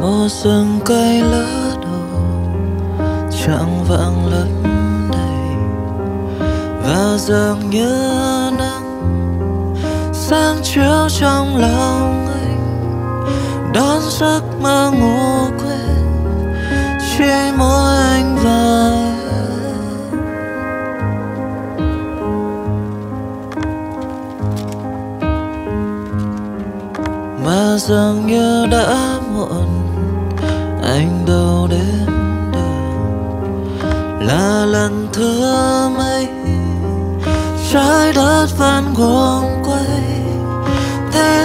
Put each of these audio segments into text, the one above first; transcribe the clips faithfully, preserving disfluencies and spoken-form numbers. mò rừng cây lỡ đầu chẳng vãng lấp đầy, và dường như nắng sáng chiếu trong lòng anh đón giấc mơ ngủ quên chỉ mỗi anh và em. Mà dường như đã anh đâu đến đời là lần thứ mấy trái đất vẫn guồng quay, thế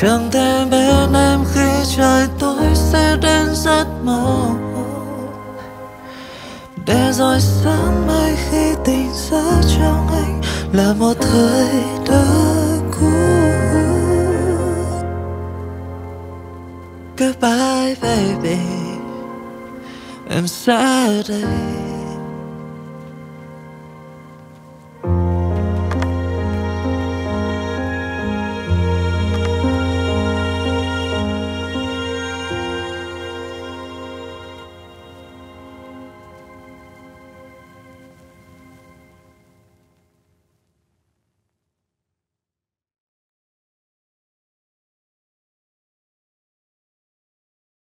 Chẳng thể bên em khi trời tối sẽ đến rất mơ hồ, để rồi sáng mai khi tình giấc trong anh là một thời đã cũ. Goodbye baby, em sẽ ở đây.